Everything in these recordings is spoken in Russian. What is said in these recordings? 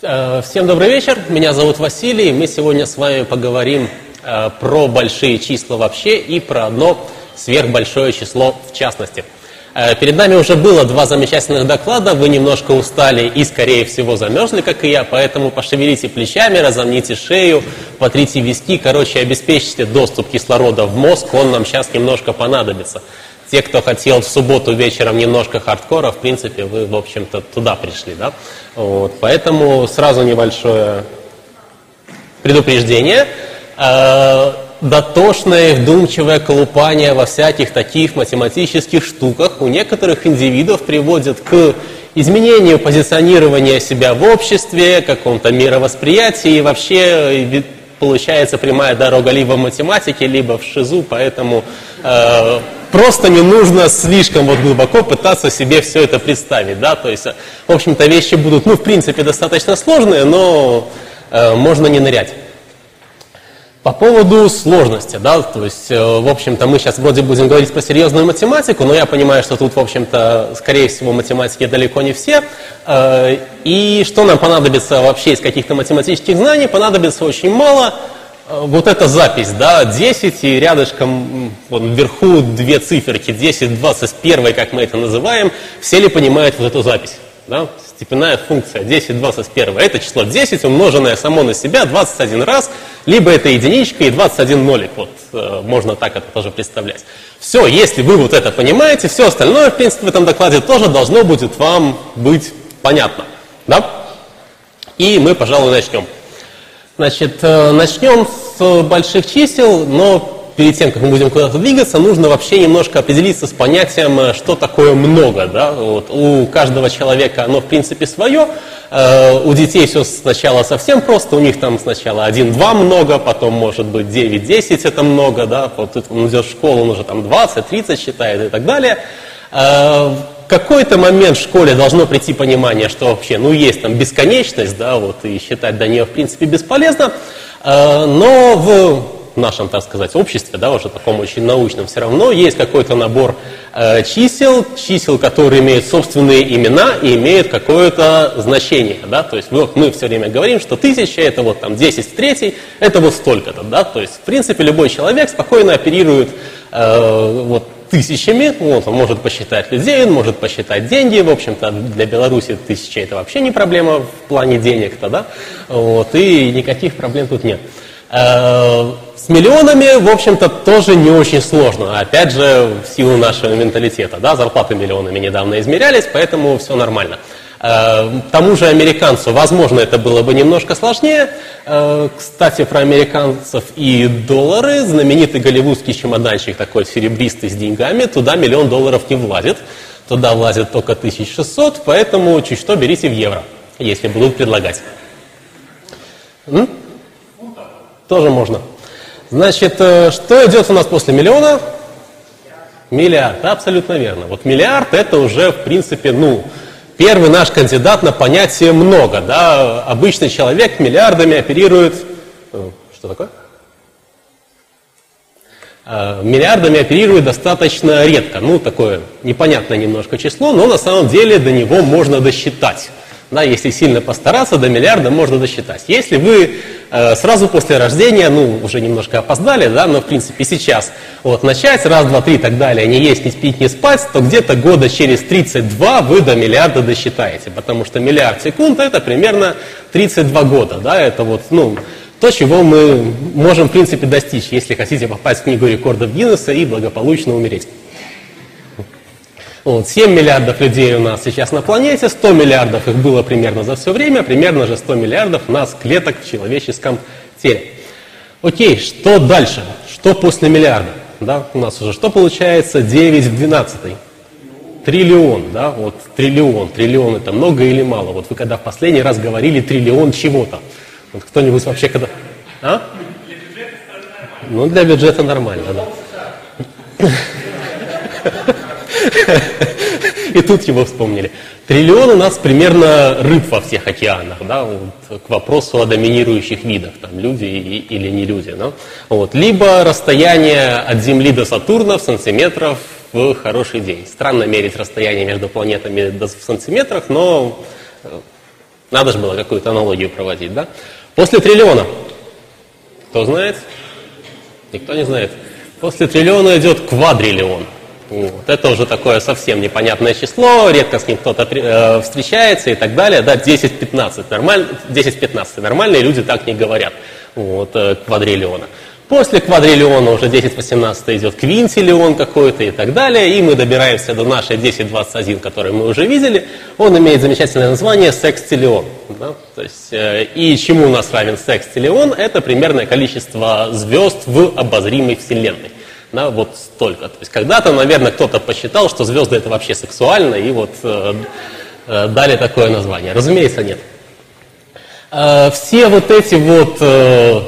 Всем добрый вечер, меня зовут Василий, мы сегодня с вами поговорим про большие числа вообще и про одно сверхбольшое число в частности. Перед нами уже было два замечательных доклада, вы немножко устали и, скорее всего, замерзли, как и я, поэтому пошевелите плечами, разомните шею, потрите виски, короче, обеспечьте доступ кислорода в мозг, он нам сейчас немножко понадобится. Те, кто хотел в субботу вечером немножко хардкора, в принципе, вы, в общем-то, туда пришли, да? Вот, поэтому сразу небольшое предупреждение. Дотошное, вдумчивое колупание во всяких таких математических штуках у некоторых индивидов приводит к изменению позиционирования себя в обществе, каком-то мировосприятии, и вообще получается прямая дорога либо в математике, либо в ШИЗУ, поэтому... Просто не нужно слишком вот глубоко пытаться себе все это представить, да, то есть, в общем-то, вещи будут, ну, в принципе, достаточно сложные, но можно не нырять. По поводу сложности, да, то есть, в общем-то, мы сейчас вроде будем говорить про серьезную математику, но я понимаю, что тут, в общем-то, скорее всего, математики далеко не все, и что нам понадобится вообще из каких-то математических знаний, понадобится очень мало. Вот эта запись, да, 10 и рядышком вон, вверху две циферки, 10, 21, как мы это называем, все ли понимают вот эту запись, да? Степенная функция 10, 21, это число 10, умноженное само на себя 21 раз, либо это единичка и 21 нолик, вот можно так это тоже представлять. Все, если вы вот это понимаете, все остальное, в принципе, в этом докладе тоже должно будет вам быть понятно, да? И мы, пожалуй, начнем. Значит, начнем с больших чисел, но перед тем, как мы будем куда-то двигаться, нужно вообще немножко определиться с понятием, что такое много, да? Вот. У каждого человека оно, в принципе, свое. У детей все сначала совсем просто, у них там сначала 1-2 много, потом, может быть, 9-10 это много, да? Вот тут он идет в школу, он уже там 20-30 считает и так далее. В какой-то момент в школе должно прийти понимание, что вообще, ну, есть там бесконечность, да, вот, и считать до нее, в принципе, бесполезно, но в нашем, так сказать, обществе, да, уже таком очень научном, все равно есть какой-то набор чисел, которые имеют собственные имена и имеют какое-то значение, да, то есть вот мы все время говорим, что 1000 это вот там 10 в третьей, это вот столько-то, да, то есть, в принципе, любой человек спокойно оперирует, вот, тысячами, вот, он может посчитать людей, он может посчитать деньги, в общем-то, для Беларуси 1000 это вообще не проблема в плане денег-то, да, вот, и никаких проблем тут нет. С миллионами, в общем-то, тоже не очень сложно, опять же, в силу нашего менталитета, да, зарплаты миллионами недавно измерялись, поэтому все нормально. Тому же американцу, возможно, это было бы немножко сложнее. Кстати, про американцев и доллары. Знаменитый голливудский чемоданчик такой серебристый с деньгами, туда $1 000 000 не влазит, туда влазит только 1600, поэтому чуть что берите в евро, если будут предлагать. Тоже можно. Значит, что идет у нас после миллиона? Миллиард, абсолютно верно. Вот миллиард это уже, в принципе, ну... Первый наш кандидат на понятие «много». Да? Обычный человек миллиардами оперирует... Что такое? Миллиардами оперирует достаточно редко. Ну, такое непонятное немножко число, но на самом деле до него можно досчитать. Да, если сильно постараться, до миллиарда можно досчитать. Если вы сразу после рождения, ну, уже немножко опоздали, да, но, в принципе, сейчас вот, начать, раз, два, три и так далее, не есть, не пить, не спать, то где-то года через 32 вы до миллиарда досчитаете, потому что миллиард секунд – это примерно 32 года, да, это вот, ну, то, чего мы можем, в принципе, достичь, если хотите попасть в книгу рекордов Гиннесса и благополучно умереть. Вот, 7 миллиардов людей у нас сейчас на планете, 100 миллиардов их было примерно за все время, примерно же 100 миллиардов у нас клеток в человеческом теле. Окей, что дальше? Что после миллиарда? Да, у нас уже что получается? 9 в 12-й. Триллион, да, вот триллион. Триллион это много или мало? Вот вы когда в последний раз говорили триллион чего-то? Вот кто-нибудь вообще когда... А? Для бюджета нормально. Ну, для бюджета нормально, да. И тут его вспомнили. Триллион у нас примерно рыб во всех океанах, да, вот, к вопросу о доминирующих видах, там люди или не люди. Да? Вот, либо расстояние от Земли до Сатурна в сантиметрах в хороший день. Странно мерить расстояние между планетами в сантиметрах, но Надо же было какую-то аналогию проводить, да? После триллиона. Кто знает? Никто не знает. После триллиона идет квадриллион. Вот. Это уже такое совсем непонятное число, редко с ним кто-то встречается и так далее. Да, 10-15. 10-15. Нормальные люди так не говорят. Вот, квадриллиона. После квадриллиона уже 10-18 идет квинтиллион какой-то и так далее. И мы добираемся до нашей 10-21, которую мы уже видели. Он имеет замечательное название секстиллион. Да? То есть, и чему у нас равен секстиллион? Это примерное количество звезд в обозримой Вселенной. Да, вот столько. То есть когда-то, наверное, кто-то посчитал, что звезды это вообще сексуально, и вот дали такое название. Разумеется, нет. Все вот эти вот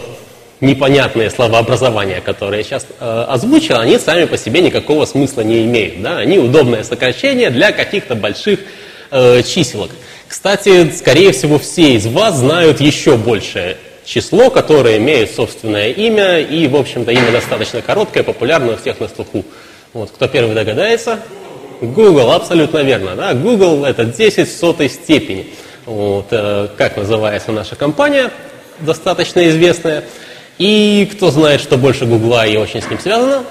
непонятные словообразования, которые я сейчас озвучил, они сами по себе никакого смысла не имеют. Да? Они удобное сокращение для каких-то больших чиселок. Кстати, скорее всего, все из вас знают еще большее число, которое имеет собственное имя, и, в общем-то, имя достаточно короткое, популярное у всех на слуху. Вот, кто первый догадается? Google, абсолютно верно. Да? Google — это 10 в сотой степени. Вот, как называется наша компания, достаточно известная. И кто знает, что больше Гугла и очень с ним связано?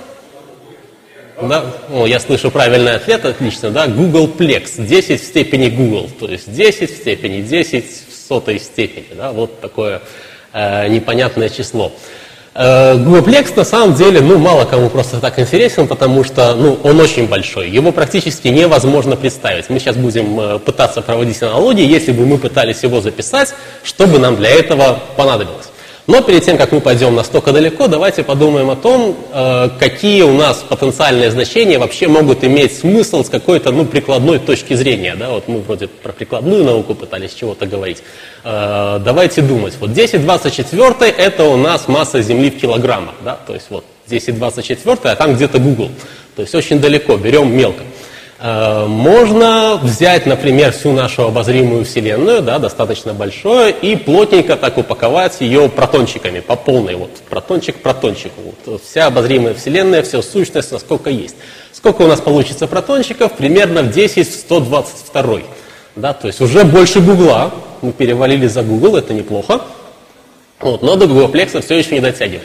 Да? О, я слышу правильный ответ, отлично. Да? Гуглплекс, 10 в степени Google, то есть 10 в степени 10 в сотой степени. Да? Вот такое непонятное число. Гуглплекс на самом деле, ну, мало кому просто так интересен, потому что, ну, он очень большой, его практически невозможно представить. Мы сейчас будем пытаться проводить аналогии, если бы мы пытались его записать, что бы нам для этого понадобилось. Но перед тем, как мы пойдем настолько далеко, давайте подумаем о том, какие у нас потенциальные значения вообще могут иметь смысл с какой-то, ну, прикладной точки зрения. Да? Вот мы вроде про прикладную науку пытались чего-то говорить. Давайте думать. Вот 1024 это у нас масса Земли в килограммах. Да? То есть вот 1024, а там где-то Google. То есть очень далеко, берем мелко. Можно взять, например, всю нашу обозримую Вселенную, да, достаточно большую, и плотненько так упаковать ее протончиками, по полной, вот, протончик к протончику. Вот, вся обозримая Вселенная, вся сущность, насколько есть. Сколько у нас получится протончиков? Примерно в 10 в 122. Да, то есть уже больше Гугла, мы перевалили за Google, это неплохо, вот, но до Гуглплекса все еще не дотягиваем.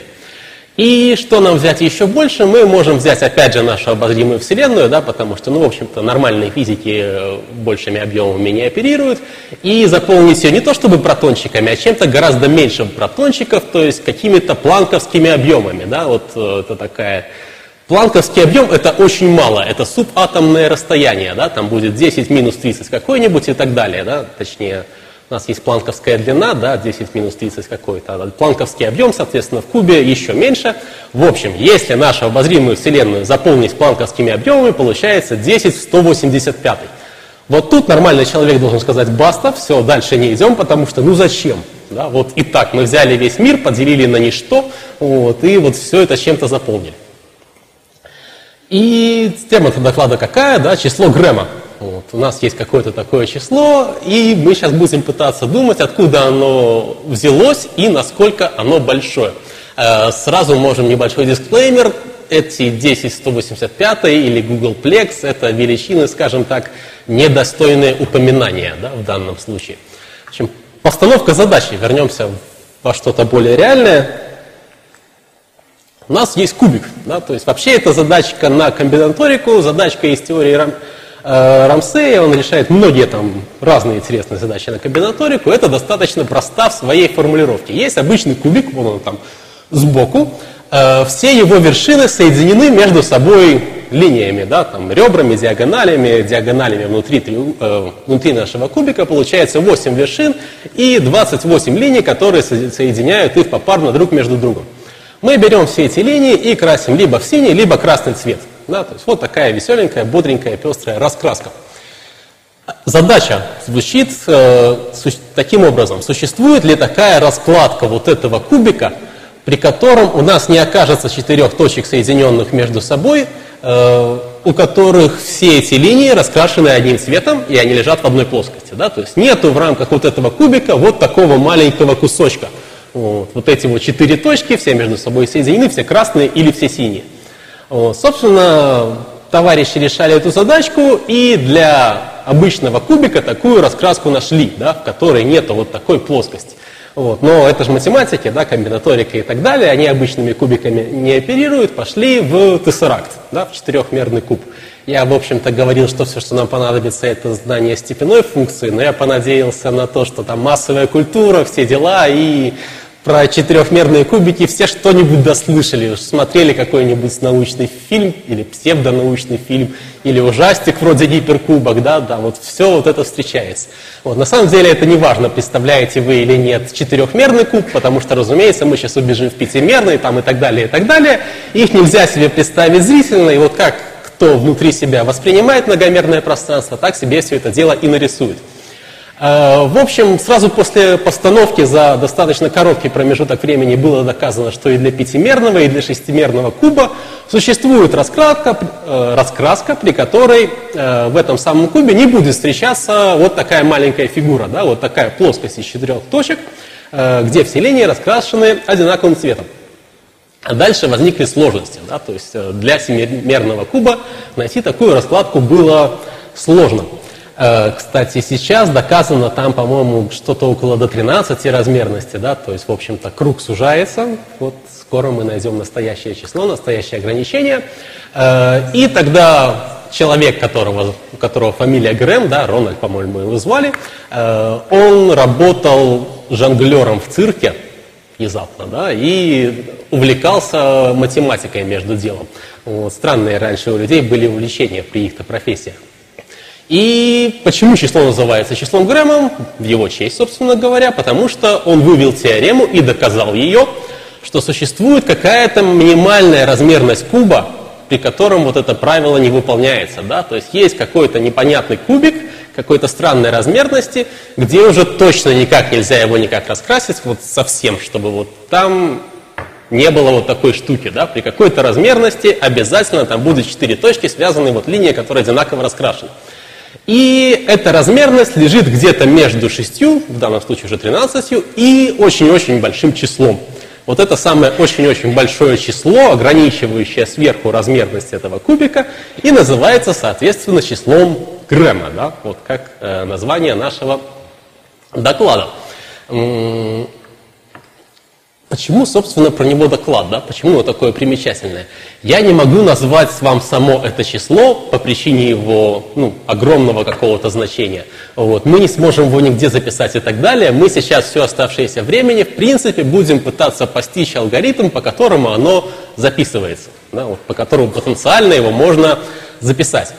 И что нам взять еще больше? Мы можем взять, опять же, нашу обозримую Вселенную, да, потому что, ну, в общем-то, нормальные физики большими объемами не оперируют, и заполнить ее не то чтобы протончиками, а чем-то гораздо меньше протончиков, то есть какими-то планковскими объемами, да, вот это такая... Планковский объем — это очень мало, это субатомное расстояние, да, там будет 10 минус 30 какой-нибудь и так далее, да, точнее... У нас есть планковская длина, да, 10 минус 30 какой-то. Планковский объем, соответственно, в кубе еще меньше. В общем, если нашу обозримую Вселенную заполнить планковскими объемами, получается 10 в 185. Вот тут нормальный человек должен сказать: баста, все, дальше не идем, потому что ну зачем? Да, вот и так мы взяли весь мир, поделили на ничто, вот, и вот все это чем-то заполнили. И тема-то доклада какая? Да, число Грэма. Вот, у нас есть какое-то такое число, и мы сейчас будем пытаться думать, откуда оно взялось и насколько оно большое. Сразу можем небольшой дисклеймер. Эти 10-185 или Гуглплекс — это величины, скажем так, недостойные упоминания, да, в данном случае. В общем, постановка задачи. Вернемся во что-то более реальное. У нас есть кубик. Да, то есть вообще это задачка на комбинаторику, задачка из теории Рамсея, он решает многие там разные интересные задачи на комбинаторику, это достаточно просто в своей формулировке. Есть обычный кубик, вон он там сбоку, все его вершины соединены между собой линиями, да, там ребрами, диагоналями внутри нашего кубика, получается 8 вершин и 28 линий, которые соединяют их попарно друг между другом. Мы берем все эти линии и красим либо в синий, либо красный цвет. Да, то есть вот такая веселенькая, бодренькая, пестрая раскраска. Задача звучит таким образом. Существует ли такая раскладка вот этого кубика, при котором у нас не окажется 4 точек, соединенных между собой, у которых все эти линии раскрашены одним цветом, и они лежат в одной плоскости. Да? То есть нету в рамках вот этого кубика вот такого маленького кусочка. Вот эти вот 4 точки, все между собой соединены, все красные или все синие. Собственно, товарищи решали эту задачку, и для обычного кубика такую раскраску нашли, да, в которой нету вот такой плоскости. Вот. Но это же математики, да, комбинаторика и так далее, они обычными кубиками не оперируют, пошли в тессеракт, да, в четырехмерный куб. Я, в общем-то, говорил, что все, что нам понадобится, это знание степенной функции, но я понадеялся на то, что там массовая культура, все дела, и про четырехмерные кубики все что-нибудь дослышали, уж смотрели какой-нибудь научный фильм, или псевдонаучный фильм, или ужастик вроде гиперкубок, да, вот все вот это встречается. Вот, на самом деле это не важно, представляете вы или нет четырехмерный куб, потому что, разумеется, мы сейчас убежим в пятимерный, там, и так далее, их нельзя себе представить зрительно, и вот как кто внутри себя воспринимает многомерное пространство, так себе все это дело и нарисует. В общем, сразу после постановки за достаточно короткий промежуток времени было доказано, что и для пятимерного, и для шестимерного куба существует раскраска, при которой в этом самом кубе не будет встречаться вот такая маленькая фигура, да, вот такая плоскость из четырех точек, где все линии раскрашены одинаковым цветом. А дальше возникли сложности, да, то есть для семимерного куба найти такую раскладку было сложно. Кстати, сейчас доказано там, по-моему, что-то около до 13 размерности, да, то есть, в общем-то, круг сужается, вот скоро мы найдем настоящее число, настоящее ограничение, и тогда человек, у которого фамилия Грэм, да, Рональд, по-моему, его звали, он работал жонглером в цирке, внезапно, да, и увлекался математикой между делом. Вот, странные раньше у людей были увлечения при их-то профессиях. И почему число называется числом Грэмом? В его честь, собственно говоря, потому что он вывел теорему и доказал ее, что существует какая-то минимальная размерность куба, при котором вот это правило не выполняется, да, то есть есть какой-то непонятный кубик, какой-то странной размерности, где уже точно никак нельзя его никак раскрасить, вот совсем, чтобы вот там не было вот такой штуки, да, при какой-то размерности обязательно там будут четыре точки, связанные вот линией, которая одинаково раскрашена. И эта размерность лежит где-то между 6, в данном случае уже 13, и очень-очень большим числом. Вот это самое очень-очень большое число, ограничивающее сверху размерность этого кубика, и называется, соответственно, числом Грэма, да, вот как название нашего доклада. Почему, собственно, про него доклад, да? Почему оно такое примечательное? Я не могу назвать вам само это число по причине его, ну, огромного какого-то значения. Вот. Мы не сможем его нигде записать и так далее. Мы сейчас все оставшееся время, в принципе, будем пытаться постичь алгоритм, по которому оно записывается, да? Вот, по которому потенциально его можно записать.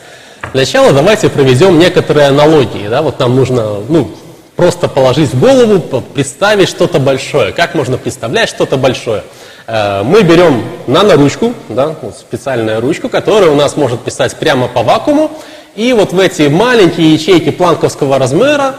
Для начала давайте проведем некоторые аналогии, да? Вот нам нужно, ну, просто положить в голову, представить что-то большое. Как можно представлять что-то большое? Мы берем наноручку, да, вот специальную ручку, которая у нас может писать прямо по вакууму, и вот в эти маленькие ячейки планковского размера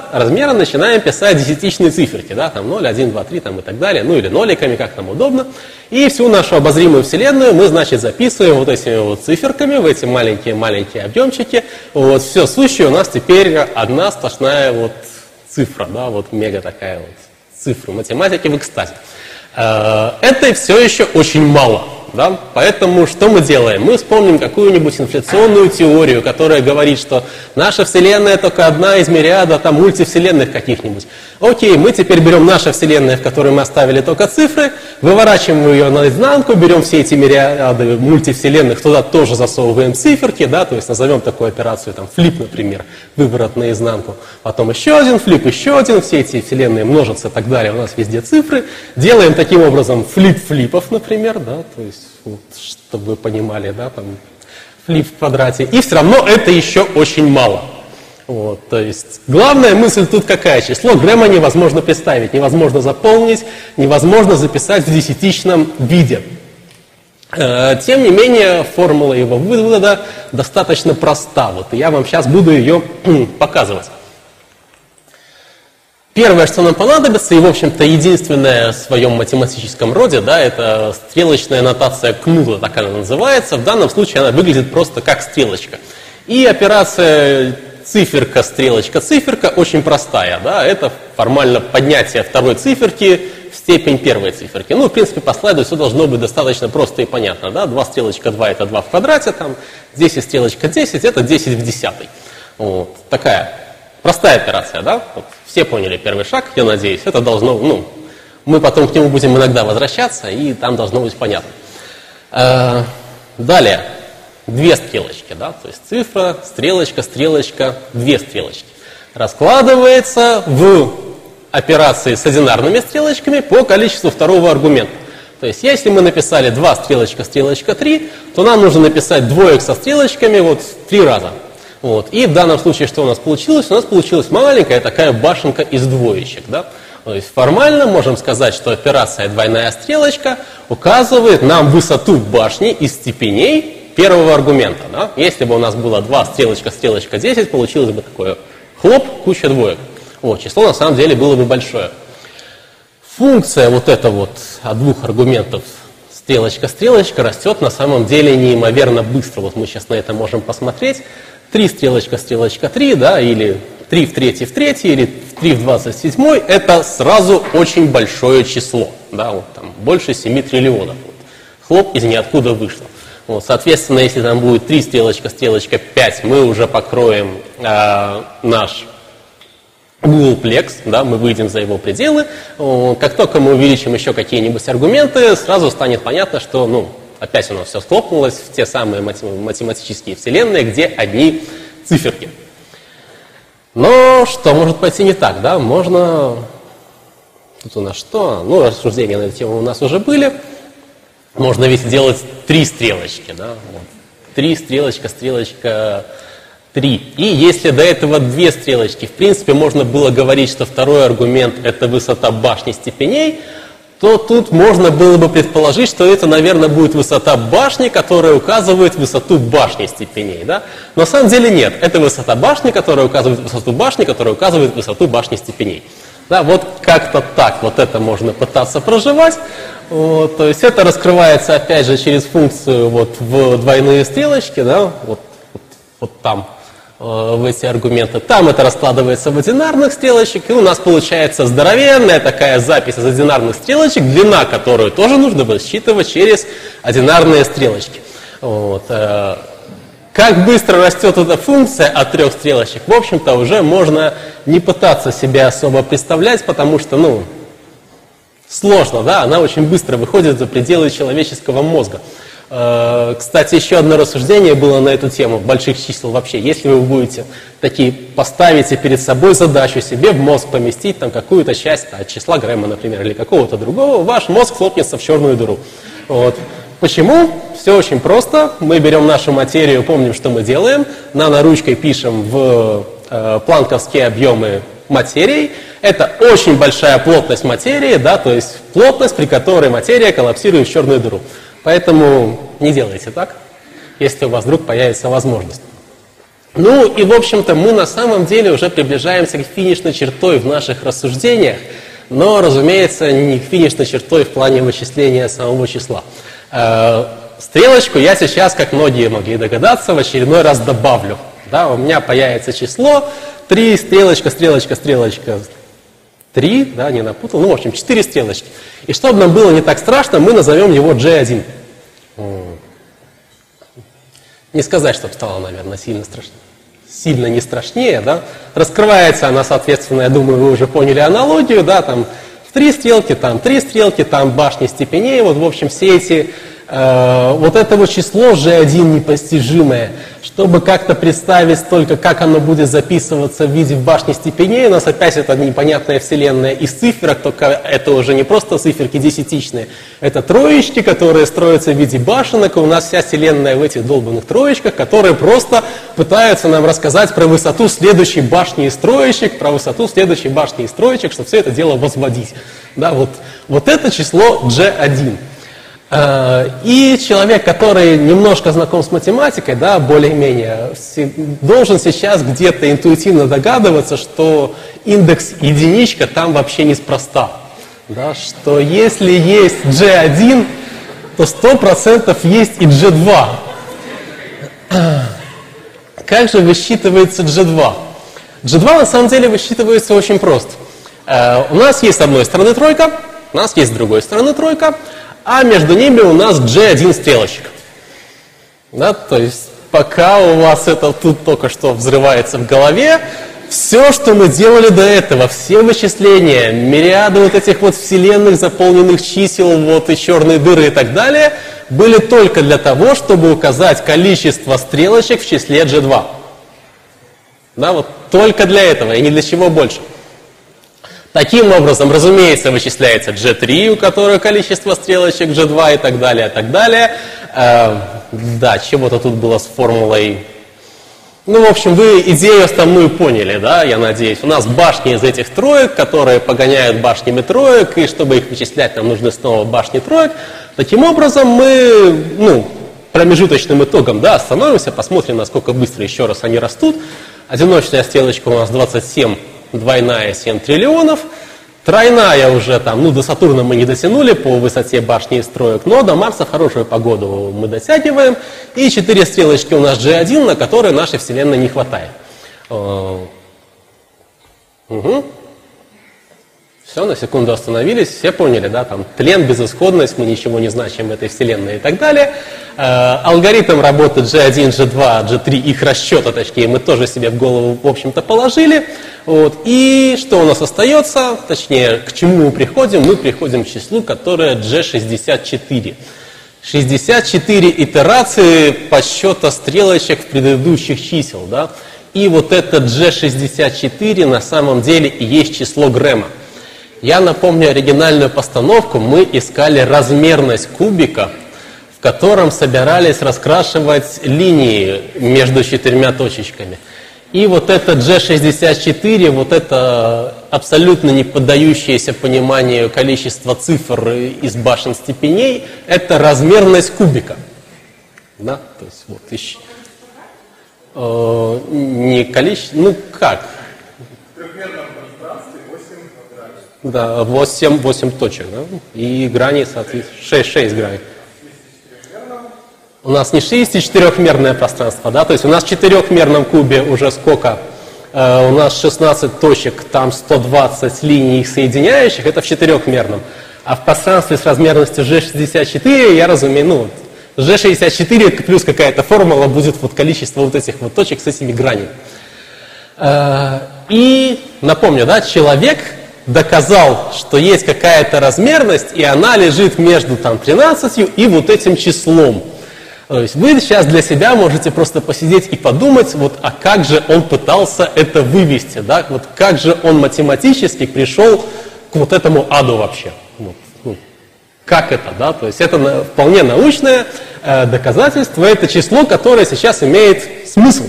начинаем писать десятичные циферки, да, там 0, 1, 2, 3 там и так далее, ну или ноликами, как нам удобно. И всю нашу обозримую Вселенную мы, значит, записываем вот этими вот циферками в эти маленькие объемчики. Вот все сущее у нас теперь одна сплошная вот цифра, да, вот мега такая вот цифра математики в экстазе. Это все еще очень мало, да, поэтому что мы делаем? Мы вспомним какую-нибудь инфляционную теорию, которая говорит, что наша Вселенная только одна из мириада, там, мультивселенных каких-нибудь. Окей, мы теперь берем нашу Вселенную, в которой мы оставили только цифры, выворачиваем ее наизнанку, берем все эти мириады мультивселенных, туда тоже засовываем циферки, да, то есть назовем такую операцию, там, флип, например, выворот наизнанку, потом еще один флип, еще один, все эти вселенные множатся и так далее, у нас везде цифры, делаем таким образом флип флипов, например, да, то есть, вот, чтобы вы понимали, да, там, флип в квадрате, и все равно это еще очень мало. Вот, то есть главная мысль тут какая? Число Грэма невозможно представить, невозможно заполнить, невозможно записать в десятичном виде. Тем не менее, формула его вывода достаточно проста. Вот, и я вам сейчас буду ее показывать. Первое, что нам понадобится, и, в общем-то, единственное в своем математическом роде, да, это стрелочная нотация Кнуда, так она называется. В данном случае она выглядит просто как стрелочка. И операция циферка, стрелочка, циферка очень простая, да, это формально поднятие второй циферки в степень первой циферки. Ну, в принципе, по слайду все должно быть достаточно просто и понятно, да, 2 стрелочка 2 это 2 в квадрате, там, 10 стрелочка 10 это 10 в десятой. Вот. Такая простая операция, да? Вот. Все поняли первый шаг, я надеюсь. Это должно, ну, мы потом к нему будем иногда возвращаться, и там должно быть понятно. Далее, две стрелочки, да? То есть цифра, стрелочка, стрелочка, две стрелочки. Раскладывается в операции с одинарными стрелочками по количеству второго аргумента. То есть, если мы написали 2 стрелочка, стрелочка 3, то нам нужно написать двоек со стрелочками вот 3 раза. Вот. И в данном случае что у нас получилось? У нас получилась маленькая такая башенка из двоечек. Да? То есть, формально можем сказать, что операция «двойная стрелочка» указывает нам высоту башни из степеней первого аргумента. Да? Если бы у нас было 2 стрелочка, стрелочка 10, получилось бы такое хлоп, куча двоек. Вот, число на самом деле было бы большое. Функция вот эта вот от двух аргументов стрелочка-стрелочка растет на самом деле неимоверно быстро. Вот мы сейчас на это можем посмотреть. 3 стрелочка-стрелочка 3, да, или 3 в третьей, или 3 в 27, это сразу очень большое число. Да, вот там больше 7 триллионов. Вот. Хлоп, из ниоткуда вышло. Вот, соответственно, если там будет 3 стрелочка-стрелочка 5, мы уже покроем наш Гуглплекс, да, мы выйдем за его пределы. Как только мы увеличим еще какие-нибудь аргументы, сразу станет понятно, что, ну, опять у нас все схлопнулось в те самые математические вселенные, где одни циферки. Но что может пойти не так, да? Можно... Тут у нас что? Ну, рассуждения на эту тему у нас уже были. Можно ведь делать 3 стрелочки, да? 3 стрелочка, стрелочка... 3. И если до этого 2 стрелочки, в принципе, можно было говорить, что второй аргумент – это высота башни степеней, то тут можно было бы предположить, что это, наверное, будет высота башни, которая указывает высоту башни степеней. Да? Но на самом деле нет. Это высота башни, которая указывает высоту башни, которая указывает высоту башни степеней. Да? Вот как-то так вот это можно пытаться проживать. Вот. То есть это раскрывается, опять же, через функцию вот в двойные стрелочки, да? вот там. В эти аргументы. Там это раскладывается в одинарных стрелочек, и у нас получается здоровенная такая запись из одинарных стрелочек, длина которую тоже нужно будет считывать через одинарные стрелочки. Вот. Как быстро растет эта функция от 3 стрелочек, в общем-то, уже можно не пытаться себе особо представлять, потому что, ну, сложно, да, она очень быстро выходит за пределы человеческого мозга. Кстати, еще одно рассуждение было на эту тему больших чисел вообще. Если вы будете такие, поставите перед собой задачу себе в мозг поместить там какую-то часть от числа Грэма, например, или какого-то другого, ваш мозг хлопнется в черную дыру. Вот. Почему? Все очень просто. Мы берем нашу материю, помним, что мы делаем, наноручкой пишем в планковские объемы материи. Это очень большая плотность материи, да, то есть плотность, при которой материя коллапсирует в черную дыру. Поэтому не делайте так, если у вас вдруг появится возможность. Ну и, в общем-то, мы на самом деле уже приближаемся к финишной чертой в наших рассуждениях, но, разумеется, не к финишной чертой в плане вычисления самого числа. Стрелочку я сейчас, как многие могли догадаться, в очередной раз добавлю. Да, у меня появится число 3, стрелочка, стрелочка, стрелочка. 3, да, не напутал, ну, в общем, 4 стрелочки. И чтобы нам было не так страшно, мы назовем его G1. Не сказать, чтобы стало, наверное, сильно страшно. Сильно не страшнее, да. Раскрывается она, соответственно, я думаю, вы уже поняли аналогию, да, там в 3 стрелки, там 3 стрелки, там башни степеней, вот, в общем, все эти... вот это вот число G1 непостижимое, чтобы как-то представить только, как оно будет записываться в виде башни степеней, у нас опять это непонятная вселенная из циферок, только это уже не просто циферки десятичные, это троечки, которые строятся в виде башенок, и у нас вся вселенная в этих долбанных троечках, которые просто пытаются нам рассказать про высоту следующей башни из троечек, про высоту следующей башни из троечек, чтобы все это дело возводить. Да, вот это число G1. И человек, который немножко знаком с математикой, да, более-менее, должен сейчас где-то интуитивно догадываться, что индекс единичка там вообще неспроста. Да, что если есть G1, то 100% есть и G2. Как же высчитывается G2? G2 на самом деле высчитывается очень просто. У нас есть с одной стороны тройка, у нас есть с другой стороны тройка, а между ними у нас G1 стрелочек. Да, то есть пока у вас это тут только что взрывается в голове, все, что мы делали до этого, все вычисления, мириады вот этих вот вселенных, заполненных чисел, вот и черные дыры и так далее, были только для того, чтобы указать количество стрелочек в числе G2. Да, вот только для этого и ни для чего больше. Таким образом, разумеется, вычисляется G3, у которого количество стрелочек, G2 и так далее, и так далее. Да, чего-то тут было с формулой. Ну, в общем, вы идею основную поняли, да, я надеюсь. У нас башни из этих троек, которые погоняют башнями троек, и чтобы их вычислять, нам нужны снова башни троек. Таким образом, мы, промежуточным итогом, да, остановимся, посмотрим, насколько быстро еще раз они растут. Одиночная стрелочка у нас 27. Двойная 7 триллионов, тройная уже там, до Сатурна мы не дотянули по высоте башни и строек, но до Марса в хорошую погоду мы дотягиваем, и 4 стрелочки у нас G1, на которые нашей Вселенной не хватает. Угу. Все, на секунду остановились, все поняли, да, там тлен, безысходность, мы ничего не значим в этой Вселенной и так далее. Алгоритм работы G1, G2, G3, их расчета, точнее, мы тоже себе в голову, в общем-то, положили. Вот. И что у нас остается, точнее, к чему мы приходим? Мы приходим к числу, которое G64. 64 итерации подсчета стрелочек в предыдущих чисел, да. И вот это G64 на самом деле и есть число Грэма. Я напомню оригинальную постановку, мы искали размерность кубика, в котором собирались раскрашивать линии между 4 точечками. И вот это G64, вот это абсолютно не поддающееся пониманию количество цифр из башен степеней, это размерность кубика. Да? То есть, вот, еще. Не количество, ну как? Да, 8 точек, да? И грани, соответственно, 6 граней. У нас не 64-мерное пространство, да? То есть у нас в 4-мерном кубе уже сколько? У нас 16 точек, там 120 линий их соединяющих, это в 4-мерном. А в пространстве с размерностью G64, я разумею, G64 плюс какая-то формула будет вот количество вот этих вот точек с этими гранями. И напомню, да, человек доказал, что есть какая-то размерность, и она лежит между там 13 и вот этим числом. То есть вы сейчас для себя можете просто посидеть и подумать, вот, а как же он пытался это вывести, да? Вот как же он математически пришел к вот этому аду вообще. Вот. Как это, да? То есть это вполне научное доказательство, это число, которое сейчас имеет смысл.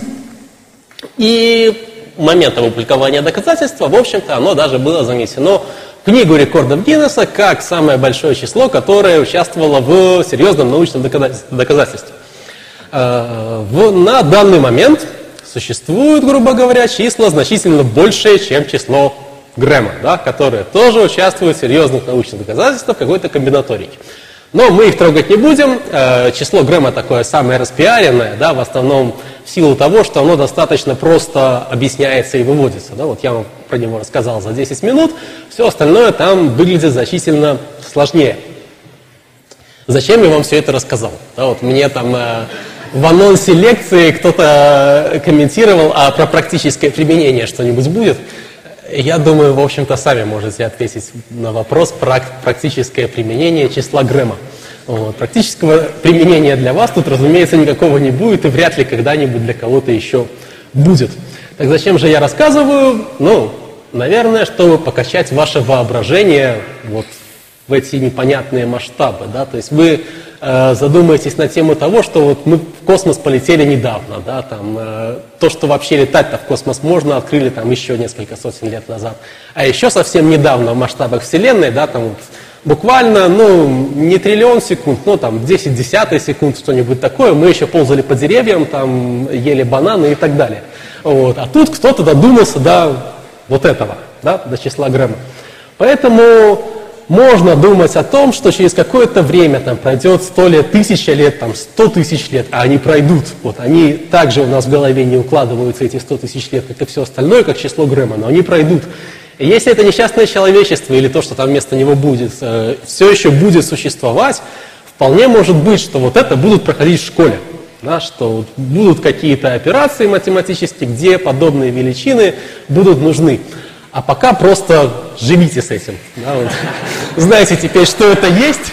И момента опубликования доказательства, в общем-то, оно даже было занесено в Книгу рекордов Гиннесса как самое большое число, которое участвовало в серьезном научном доказательстве. На данный момент существуют, грубо говоря, числа значительно большие, чем число Грэма, да, которые тоже участвуют в серьезных научных доказательствах какой-то комбинаторики. Но мы их трогать не будем. Число Грэма такое самое распиаренное, да, в основном в силу того, что оно достаточно просто объясняется и выводится. Да. Вот я вам про него рассказал за 10 минут. Все остальное там выглядит значительно сложнее. Зачем я вам все это рассказал? Да, вот мне там в анонсе лекции кто-то комментировал, а про практическое применение что-нибудь будет. Я думаю, в общем-то, сами можете ответить на вопрос про практическое применение числа Грэма. Вот. Практического применения для вас тут, разумеется, никакого не будет и вряд ли когда-нибудь для кого-то еще будет. Так зачем же я рассказываю? Ну, наверное, чтобы покачать ваше воображение вот в эти непонятные масштабы. Да? То есть вы задумаетесь на тему того, что вот мы в космос полетели недавно, да, там, то, что вообще летать-то в космос можно, открыли там еще несколько сотен лет назад, а еще совсем недавно в масштабах Вселенной, да, там, вот, буквально, не триллион секунд, но там 10 десятых секунд, что-нибудь такое, мы еще ползали по деревьям, там, ели бананы и так далее. Вот. А тут кто-то додумался до вот этого, да, до числа Грэма. Поэтому можно думать о том, что через какое-то время там пройдет 100 лет, 1000 лет, там 100 тысяч лет, а они пройдут. Вот они также у нас в голове не укладываются, эти 100 тысяч лет, как и все остальное, как число Грэма, но они пройдут. И если это несчастное человечество или то, что там вместо него будет, все еще будет существовать, вполне может быть, что вот это будут проходить в школе. да, что вот будут какие-то операции математические, где подобные величины будут нужны. А пока просто живите с этим. Да, вот. Знаете теперь, что это есть.